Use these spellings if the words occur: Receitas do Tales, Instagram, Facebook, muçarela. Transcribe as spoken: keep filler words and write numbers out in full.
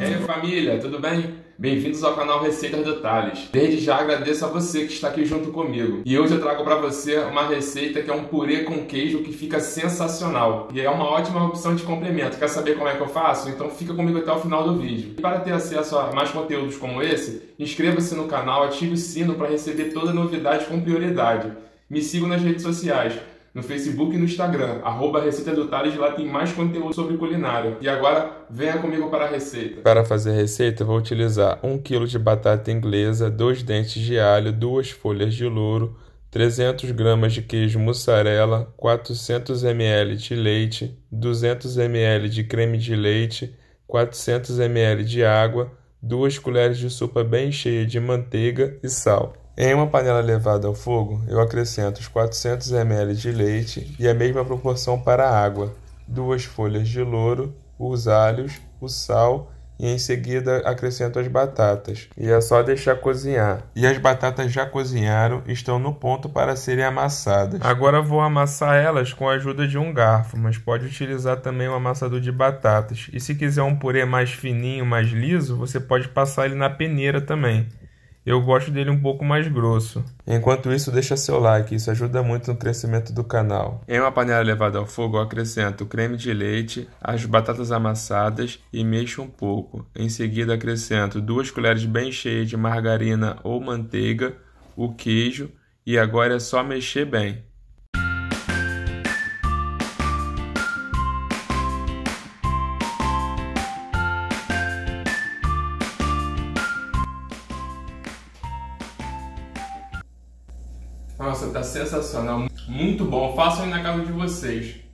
E aí família, tudo bem? Bem-vindos ao canal Receitas do Tales. Desde já agradeço a você que está aqui junto comigo. E hoje eu trago para você uma receita que é um purê com queijo que fica sensacional. E é uma ótima opção de complemento. Quer saber como é que eu faço? Então fica comigo até o final do vídeo. E para ter acesso a mais conteúdos como esse, inscreva-se no canal, ative o sino para receber toda novidade com prioridade. Me siga nas redes sociais. No Facebook e no Instagram, arroba Receitas do Tales, lá tem mais conteúdo sobre culinária. E agora, venha comigo para a receita. Para fazer a receita, vou utilizar um quilo de batata inglesa, dois dentes de alho, duas folhas de louro, trezentas gramas de queijo mussarela, quatrocentos mililitros de leite, duzentos mililitros de creme de leite, quatrocentos mililitros de água, duas colheres de sopa bem cheia de manteiga e sal. Em uma panela levada ao fogo, eu acrescento os quatrocentos mililitros de leite e a mesma proporção para a água, duas folhas de louro, os alhos, o sal e em seguida acrescento as batatas. E é só deixar cozinhar. E as batatas já cozinharam, estão no ponto para serem amassadas. Agora vou amassar elas com a ajuda de um garfo, mas pode utilizar também um amassador de batatas. E se quiser um purê mais fininho, mais liso, você pode passar ele na peneira também. Eu gosto dele um pouco mais grosso. Enquanto isso, deixa seu like, isso ajuda muito no crescimento do canal. Em uma panela levada ao fogo, eu acrescento o creme de leite, as batatas amassadas e mexo um pouco. Em seguida, acrescento duas colheres bem cheias de margarina ou manteiga, o queijo e agora é só mexer bem. Nossa, tá sensacional, muito bom, façam aí na casa de vocês.